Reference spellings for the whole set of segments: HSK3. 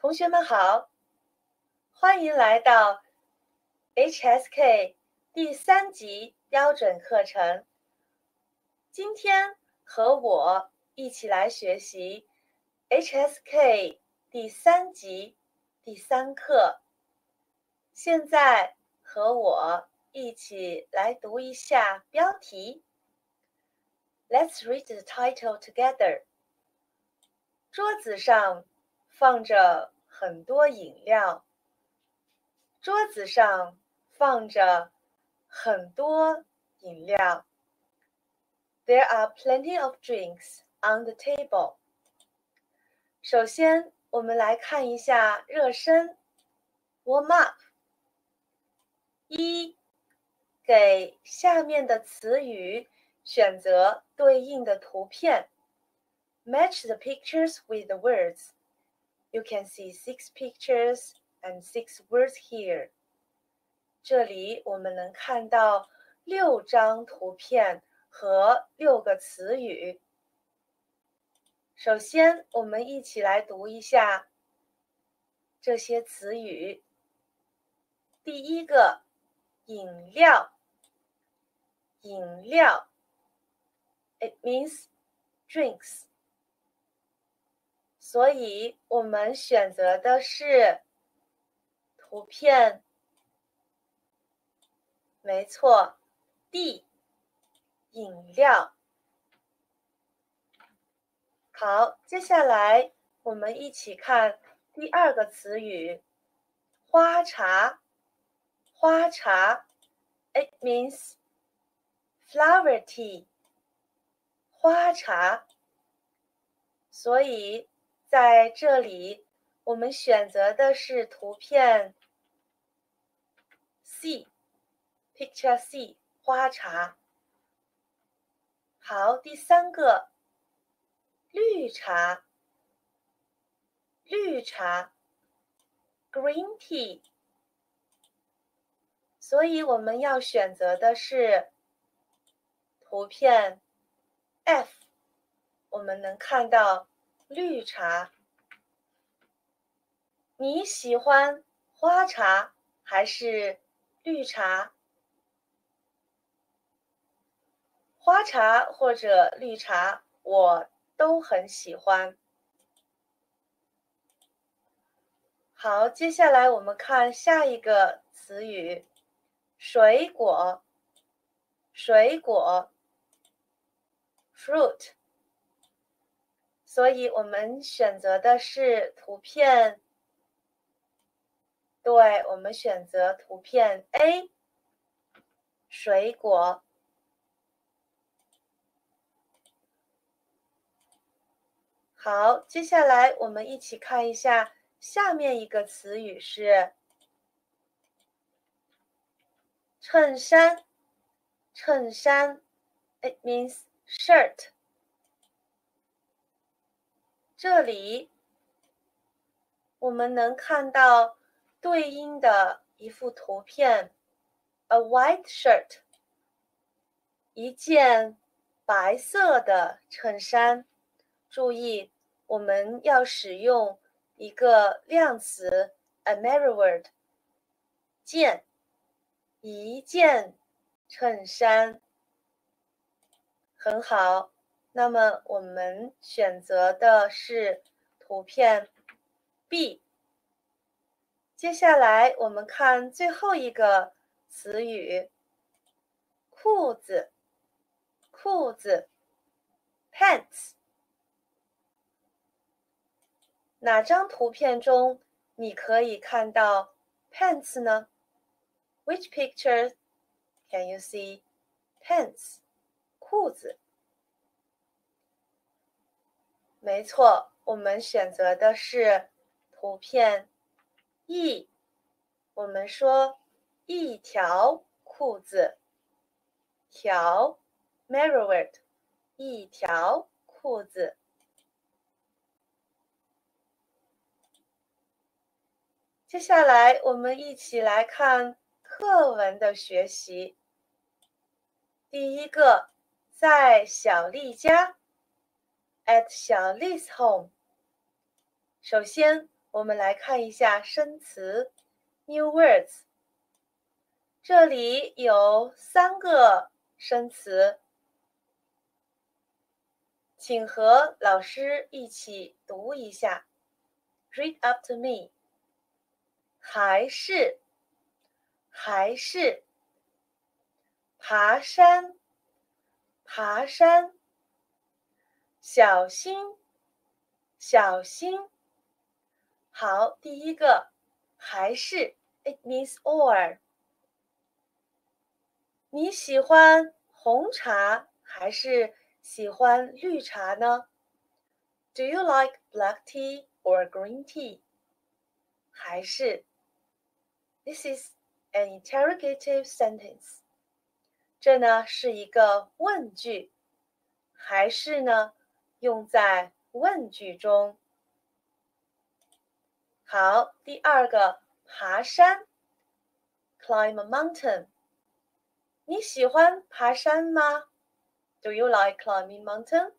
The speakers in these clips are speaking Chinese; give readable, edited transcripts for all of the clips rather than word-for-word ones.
同学们好，欢迎来到 HSK 第3级标准课程。今天和我一起来学习 HSK 第3级第3课。现在和我一起来读一下标题。Let's read the title together. 桌子上放着很多饮料。桌子上放着很多饮料。There are plenty of drinks on the table. 首先，我们来看一下热身 warm up。一，给下面的词语选择对应的图片。Match the pictures with the words. You can see 6 pictures and 6 words here. 这里我们能看到6张图片和6个词语。首先，我们一起来读一下这些词语。第一个，饮料。饮料。It means drinks.所以我们选择的是图片，没错 ，D， 饮料。好，接下来我们一起看第2个词语，花茶。花茶 ，it means flower tea。花茶，所以在这里，我们选择的是图片 C, Picture C, 花茶。好，第3个，绿茶。绿茶 Green tea。所以我们要选择的是图片 F, 我们能看到绿茶。你喜欢花茶还是绿茶？花茶或者绿茶，我都很喜欢。好，接下来我们看下一个词语，水果。水果 fruit。所以我们选择的是图片，对，我们选择图片 A, 水果。好，接下来我们一起看一下下面一个词语是衬衫。衬衫 it means shirt。这里我们能看到对应的一幅图片 ，a white shirt， 一件白色的衬衫。注意，我们要使用一个量词 a narrow word， 件，一件衬衫。很好。那么我们选择的是图片 B。接下来我们看最后一个词语，裤子。裤子 pants。 哪张图片中你可以看到 pants 呢？ Which picture can you see pants? 裤子。没错，我们选择的是图片 E。我们说一条裤子，条 narrow word， 一条裤子。接下来，我们一起来看课文的学习。第一个，在小丽家。At 小 Li's home。 首先，我们来看一下生词 new words。这里有3个生词，请和老师一起读一下。Read up to me。还是，爬山，小心。好，第一个还是 ，it means or。你喜欢红茶还是喜欢绿茶呢 ？Do you like black tea or green tea？ 还是。This is an interrogative sentence. 这呢是一个问句，还是呢用在问句中。好，第二个爬山 ，climb a mountain。你喜欢爬山吗 ？Do you like climbing mountain？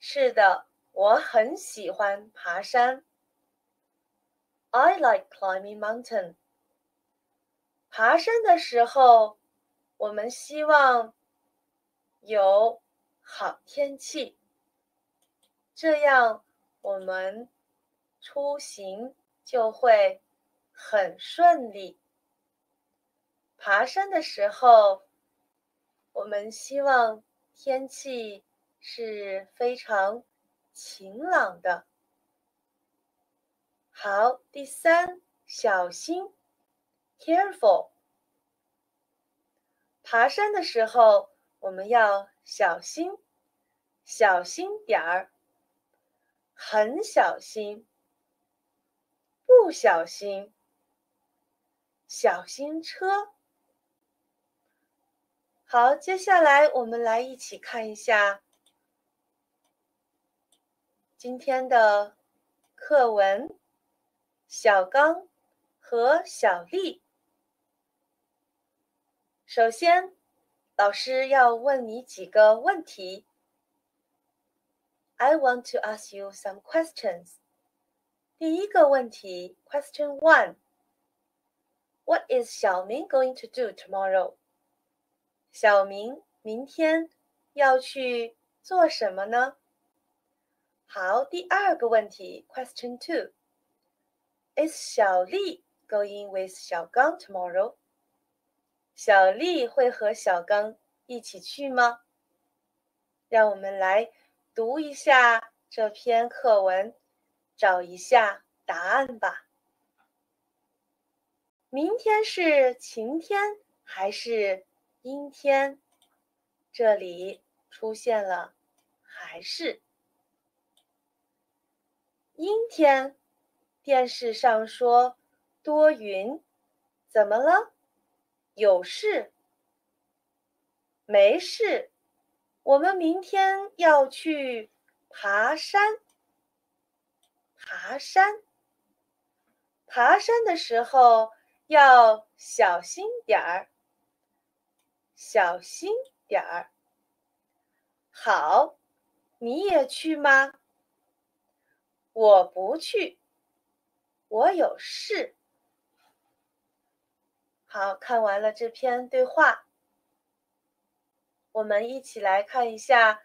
是的，我很喜欢爬山。I like climbing mountain. 爬山的时候，我们希望有好天气，这样我们出行就会很顺利。爬山的时候，我们希望天气是非常晴朗的。好，第3，小心 ，careful。爬山的时候，我们要小心，小心点儿，很小心，不小心，小心车。好，接下来我们来一起看一下今天的课文。小刚和小丽。首先，老师要问你几个问题。I want to ask you some questions. 第一个问题 ，Question 1. What is 小明 going to do tomorrow? 小明明天要去做什么呢？好，第二个问题 ，Question 2.Is 小丽 going with 小刚 tomorrow? 小丽会和小刚一起去吗？让我们来读一下这篇课文，找一下答案吧。明天是晴天还是阴天？这里出现了还是。阴天。电视上说多云，怎么了？有事？没事，我们明天要去爬山。爬山的时候要小心点儿。好，你也去吗？我不去。我有事。好，看完了这篇对话，我们一起来看一下，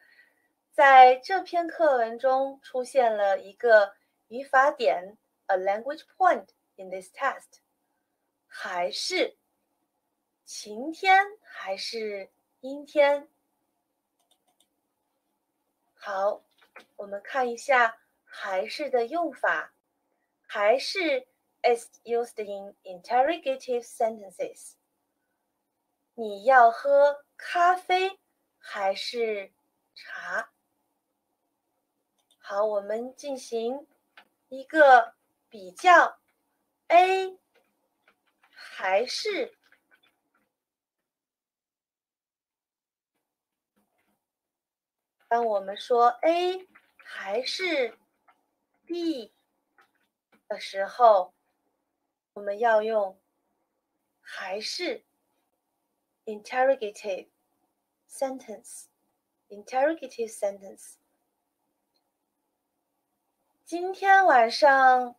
在这篇课文中出现了一个语法点 a language point in this test。 还是，晴天还是阴天？好，我们看一下还是的用法。还是 is used in interrogative sentences. 你要喝咖啡还是茶？好，我们进行一个比较。A 还是 当我们说 A 还是 B的时候，我们要用还是 interrogative sentence。今天晚上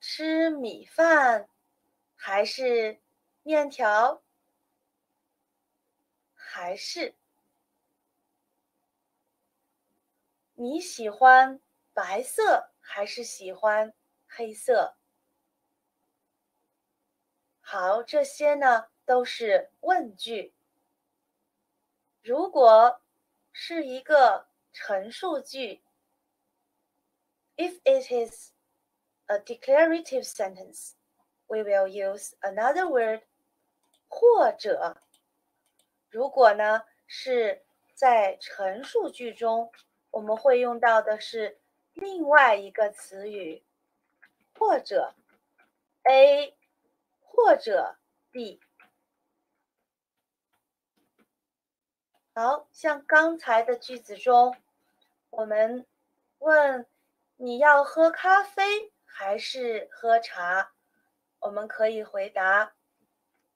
吃米饭还是面条？还是你喜欢白色还是喜欢黑色？好，这些呢都是问句。如果是一个陈述句 ，If it is a declarative sentence, we will use another word. 或者，如果呢是在陈述句中，我们会用到的是另外一个词语，或者 A， 或者 B。好，像刚才的句子中，我们问你要喝咖啡还是喝茶？我们可以回答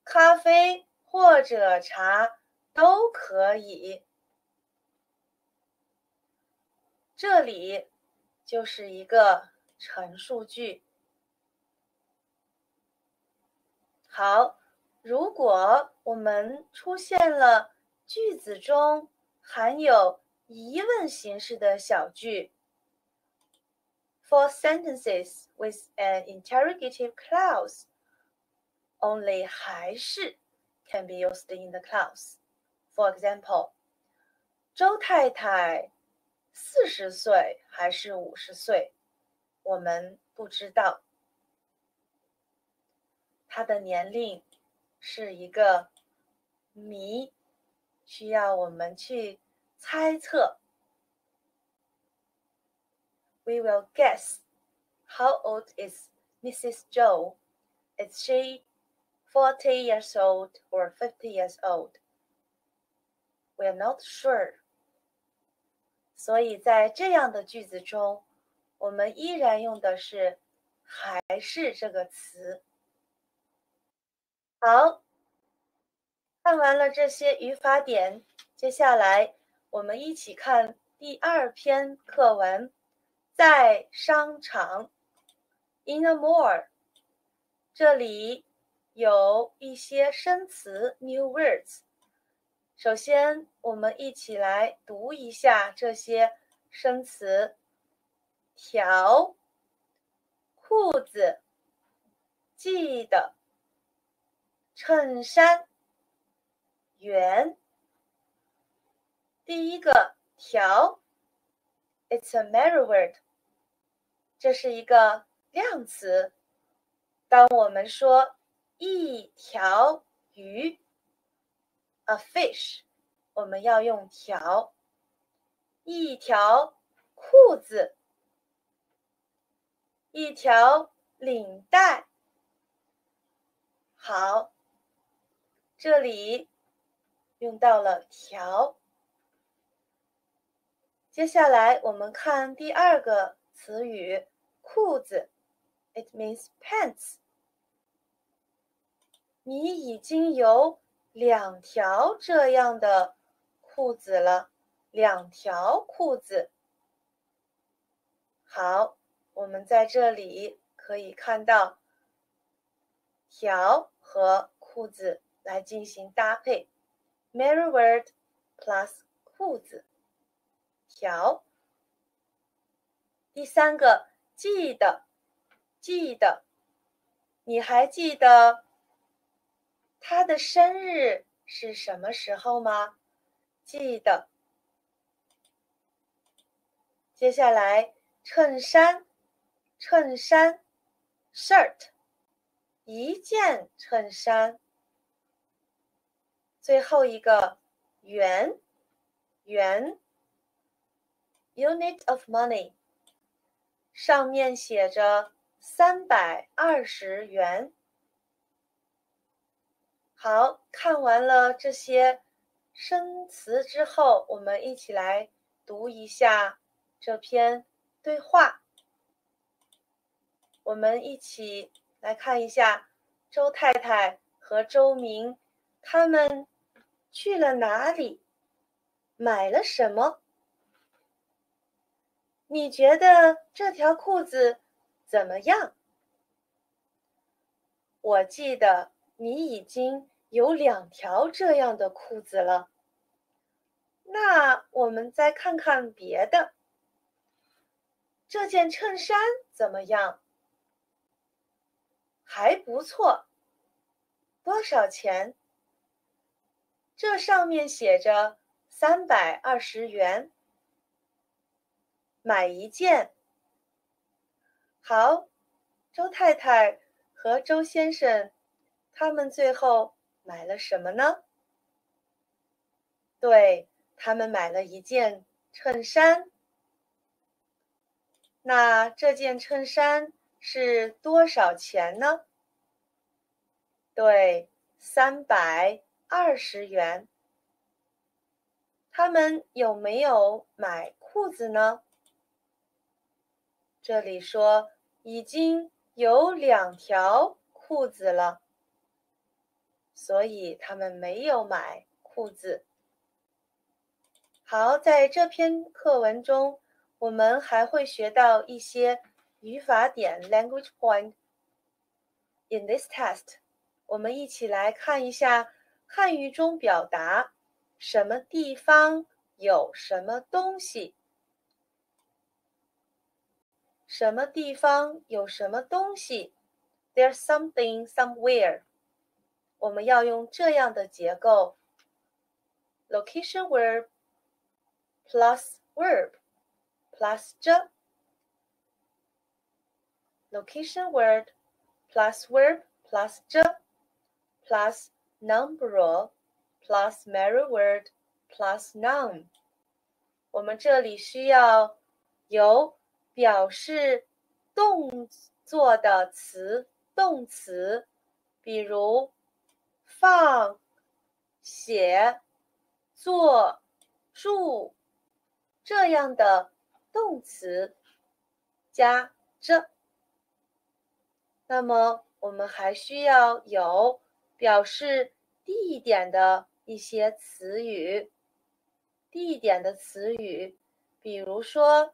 咖啡或者茶都可以。这里就是一个陈述句。好，如果我们出现了句子中含有疑问形式的小句 ，For sentences with an interrogative clause, only 还是 can be used in the clause. For example, 周太太40岁还是50岁？我们不知道。她的年龄是一个谜。需要我们去猜测。We will guess how old is Mrs. Zhou. Is she 40 years old or 50 years old? We are not sure. 所以在这样的句子中，我们依然用的是还是这个词。好。看完了这些语法点，接下来我们一起看第二篇课文，在商场 in a mall。 这里有一些生词 new words， 首先我们一起来读一下这些生词：条、裤子、记得、衬衫、圆。第一个条 ，it's a mirror word， 这是一个量词。当我们说一条鱼 ，a fish， 我们要用条。一条裤子，一条领带。好，这里用到了条。接下来我们看第二个词语裤子 ，it means pants。 你已经有2条这样的裤子了，2条裤子。好，我们在这里可以看到条和裤子来进行搭配。Mirror word plus 裤子条。第三个记得，记得，你还记得他的生日是什么时候吗？记得。接下来衬衫，衬衫 shirt， 一件衬衫。最后一个元，元 unit of money， 上面写着320元。好，看完了这些生词之后，我们一起来读一下这篇对话。我们一起来看一下周太太和周明他们去了哪里？买了什么？你觉得这条裤子怎么样？我记得你已经有2条这样的裤子了。那我们再看看别的。这件衬衫怎么样？还不错。多少钱？这上面写着320元。买一件。好，周太太和周先生，他们最后买了什么呢？对，他们买了一件衬衫。那这件衬衫是多少钱呢？对，320元。他们有没有买裤子呢？这里说已经有2条裤子了，所以他们没有买裤子。好，在这篇课文中，我们还会学到一些语法点 （language point）。In this test， 我们一起来看一下汉语中表达什么地方有什么东西。什么地方有什么东西 ？There's something somewhere。我们要用这样的结构 ：location verb plus verb plus 这。Location word plus verb plus 这 plus number plus mirror word plus noun。 我们这里需要有表示动作的词动词，比如放、写、坐、住这样的动词加这。那么我们还需要有表示地点的一些词语，地点的词语，比如说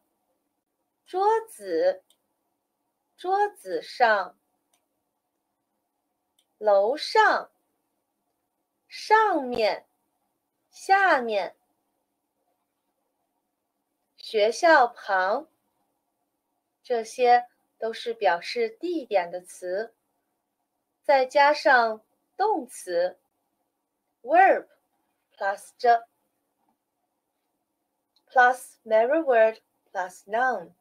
桌子、桌子上、楼上、上面、下面、学校旁，这些都是表示地点的词，再加上动词 verb plus 这 plus mirror word plus noun。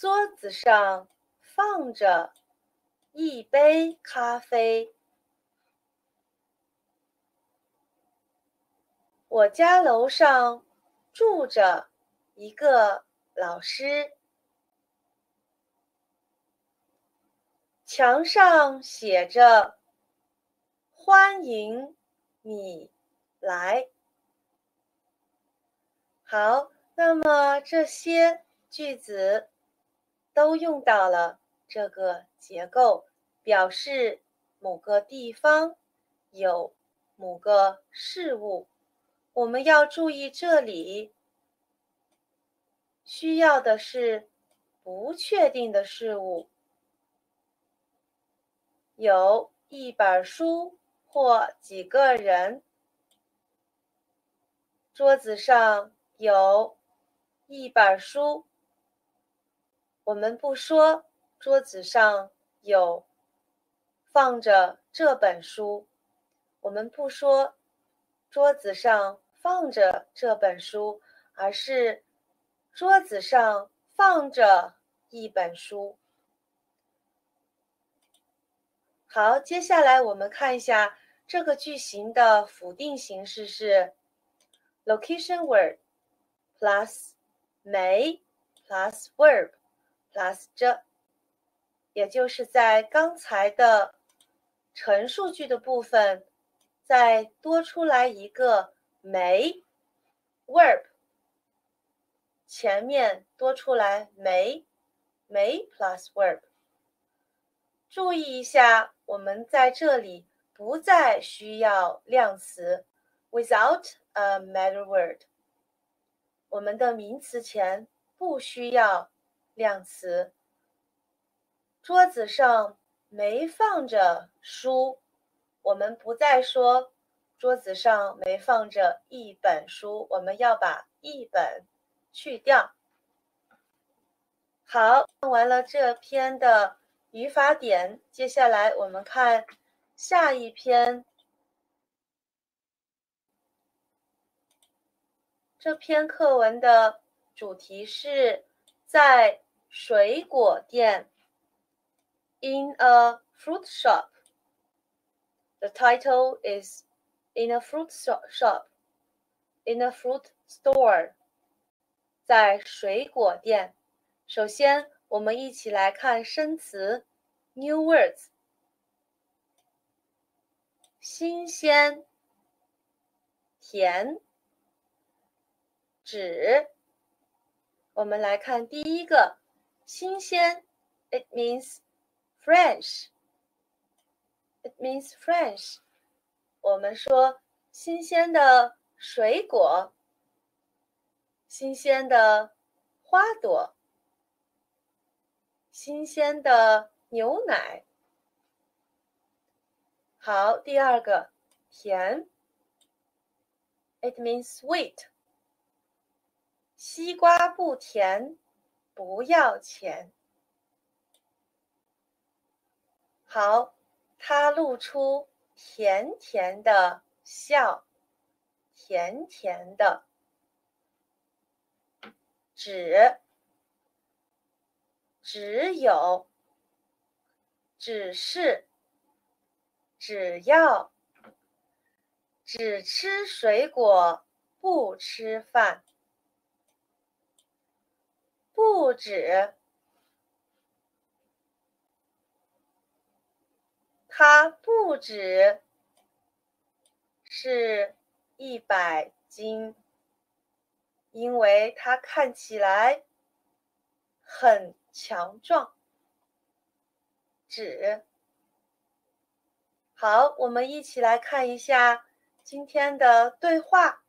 桌子上放着一杯咖啡。我家楼上住着一个老师。墙上写着“欢迎你来”。好，那么这些句子都用到了这个结构，表示某个地方有某个事物。我们要注意，这里需要的是不确定的事物。有一本书或几个人。桌子上有一本书。我们不说桌子上有放着这本书，我们不说桌子上放着这本书，而是桌子上放着一本书。好，接下来我们看一下这个句型的否定形式是 location word plus 没 plus verb plus 这，也就是在刚才的陈述句的部分再多出来一个没 verb， 前面多出来没 plus verb。 注意一下，我们在这里不再需要量词 without a mirror word， 我们的名词前不需要量词。桌子上没放着书，我们不再说桌子上没放着一本书，我们要把一本去掉。好，看完了这篇的语法点，接下来我们看下一篇。这篇课文的主题是在水果店 ，In a fruit shop. The title is In a fruit shop. In a fruit store. 在水果店。首先，我们一起来看生词 new words， 新鲜、甜、纸。我们来看第一个，新鲜 ，it means fresh。It means fresh。我们说新鲜的水果，新鲜的花朵。新鲜的牛奶。好，第二个，甜。It means sweet. 西瓜不甜，不要钱。好，他露出甜甜的笑，甜甜的。纸。只有、只是、只要、只吃水果不吃饭。不止，它不止是100斤，因为它看起来很强壮。纸。好，我们一起来看一下今天的对话。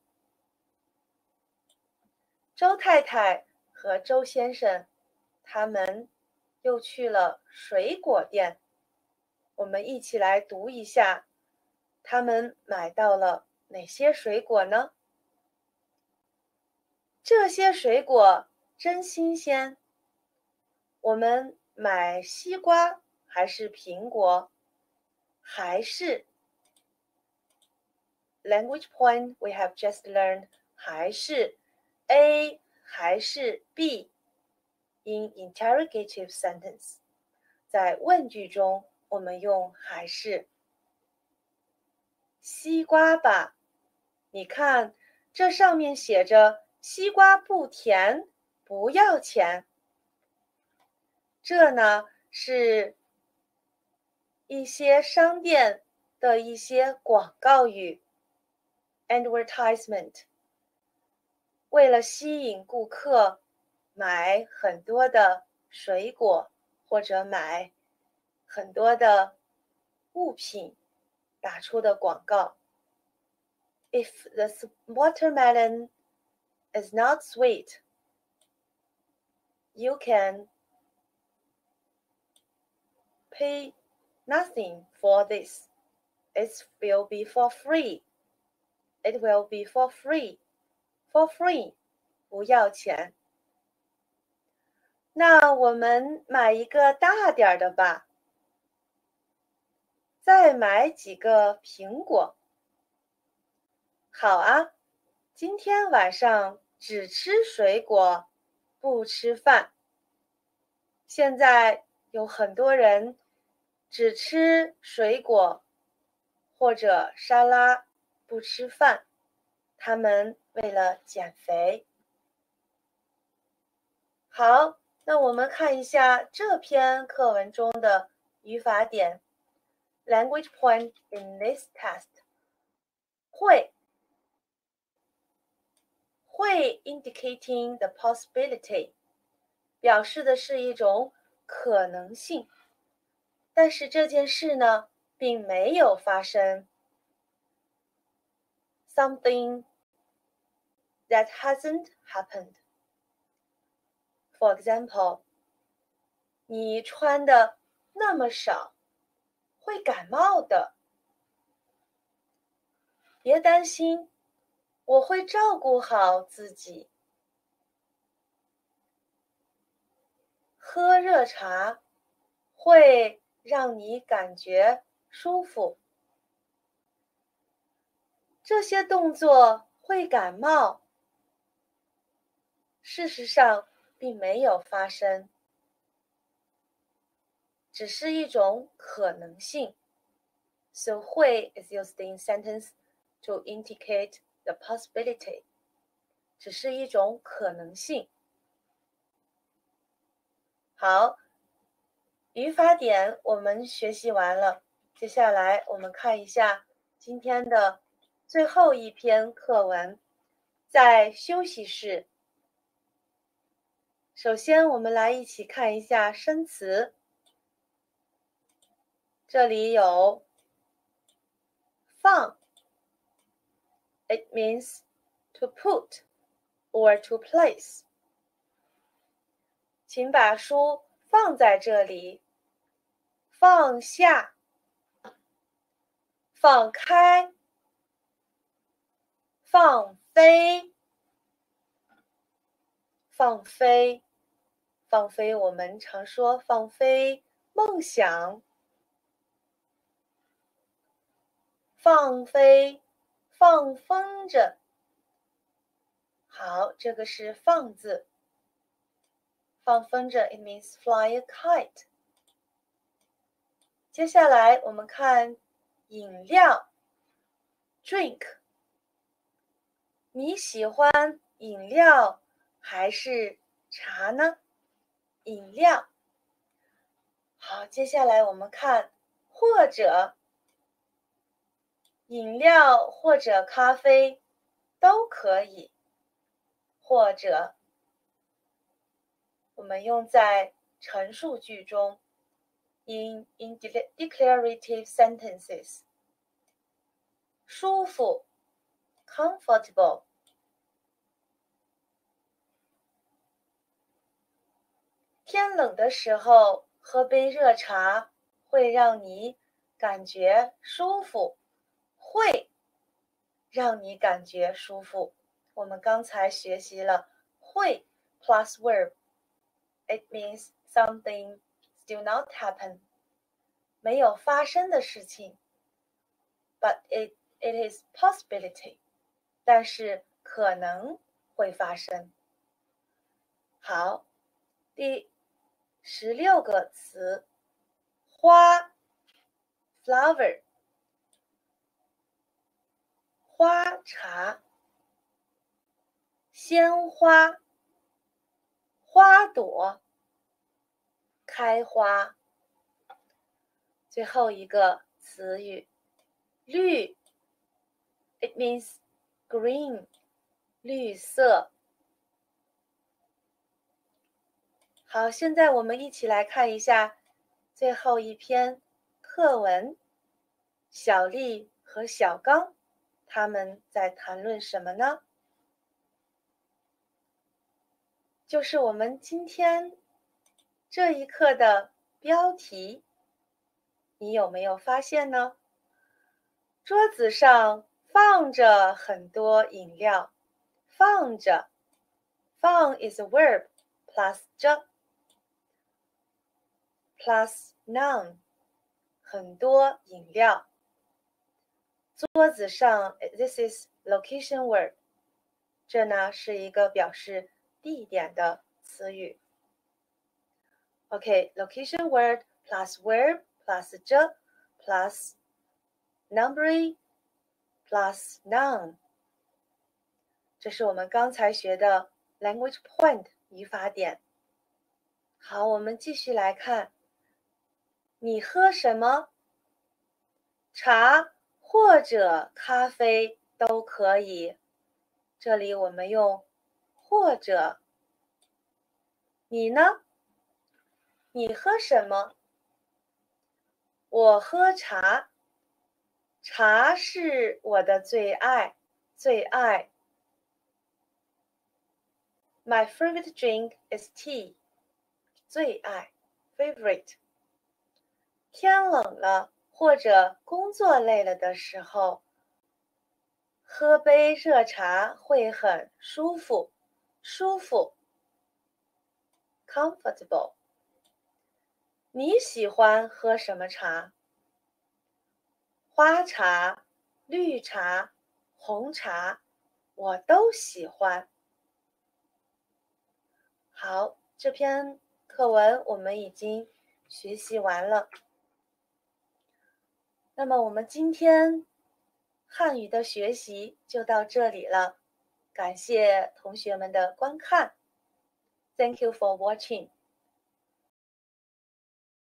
周太太和周先生，他们又去了水果店。我们一起来读一下，他们买到了哪些水果呢？这些水果真新鲜。我们买西瓜还是苹果？还是 language point we have just learned 还是 A 还是 B in interrogative sentence 在问句中我们用还是。西瓜吧，你看这上面写着西瓜不甜不要钱。这呢是一些商店的一些广告语 advertisement， 为了吸引顾客买很多的水果或者买很多的物品打出的广告。 If the watermelon is not sweet, you can pay nothing for this. It will be for free. It will be for free. For free. 不要钱。那我们买一个大点的吧。再买几个苹果。好啊，今天晚上只吃水果，不吃饭。现在有很多人只吃水果或者沙拉不吃饭，他们为了减肥。好，那我们看一下这篇课文中的语法点 language point in this test. 会 indicating the possibility 表示的是一种可能性，但是这件事呢并没有发生。 Something that hasn't happened For example, 你穿的那么少，会感冒的。别担心，我会照顾好自己。喝热茶会让你感觉舒服。这些动作会感冒，事实上并没有发生，只是一种可能性。So 会 is used in sentence to indicate the possibility， 只是一种可能性。好，语法点我们学习完了，接下来我们看一下今天的最后一篇课文，在休息室。首先我们来一起看一下生词，这里有放， it means to put or to place， 请把书放在这里，放下，放开，放飞，放飞，放飞，我们常说放飞梦想，放飞，放风筝。好，这个是放字。放风筝 it means fly a kite。 接下来我们看饮料 drink， 你喜欢饮料还是茶呢？饮料。好，接下来我们看或者，饮料或者咖啡都可以，或者我们用在陈述句中 in declarative sentences。 舒服 comfortable， 天冷的时候喝杯热茶会让你感觉舒服，会让你感觉舒服，我们刚才学习了会 plus verb，It means something still not happen， 没有发生的事情 but it is possibility， 但是可能会发生。好，第16个词，花 flower， 花茶，鲜花，花朵，开花。最后一个词语，绿 it means green， 绿色。好，现在我们一起来看一下最后一篇课文，小丽和小刚他们在谈论什么呢？就是我们今天这一课的标题，你有没有发现呢？桌子上放着很多饮料，放着，放 is a verb plus 着 plus noun， 很多饮料。桌子上 this is location verb， 这呢是一个表示地点的词语。 OK， location word plus verb plus 着 plus number plus noun， 这是我们刚才学的 language point 语法点。好，我们继续来看，你喝什么？茶或者咖啡都可以，这里我们用或者。你呢？你喝什么？我喝茶，茶是我的最爱，最爱。My favorite drink is tea. 最爱 favorite。天冷了或者工作累了的时候，喝杯热茶会很舒服。舒服 comfortable。你喜欢喝什么茶？花茶、绿茶、红茶，我都喜欢。好，这篇课文我们已经学习完了。那么我们今天汉语的学习就到这里了，感谢同学们的观看。Thank you for watching.